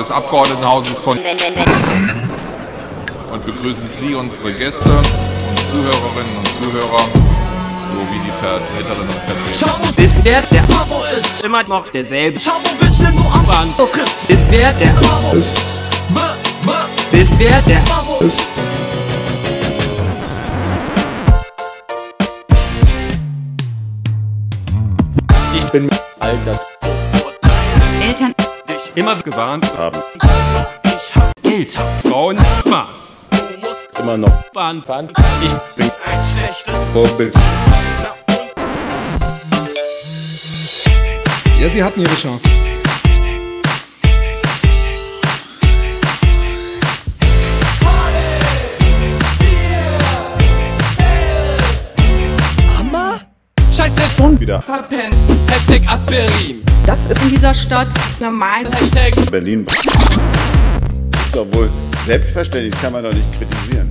des Abgeordnetenhauses von und begrüßen Sie, unsere Gäste und Zuhörerinnen und Zuhörer, sowie die Vertreterinnen und Vertreter. Ist wer der Babo ist, immer noch derselbe. Ist wer der Babo ist. Ist wer der Babo ist. Ich bin mit all das Eltern dich immer gewarnt haben. Ich hab Geld, Frauen, Spaß. Du musst immer noch Bahn fahren. Ich bin ein schlechtes Vorbild. Ja, sie hatten ihre Chance. Scheiße, schon wieder verpennt. Hashtag Aspirin. Das ist in dieser Stadt normal. Hashtag Berlin. Doch wohl selbstverständlich, kann man doch nicht kritisieren.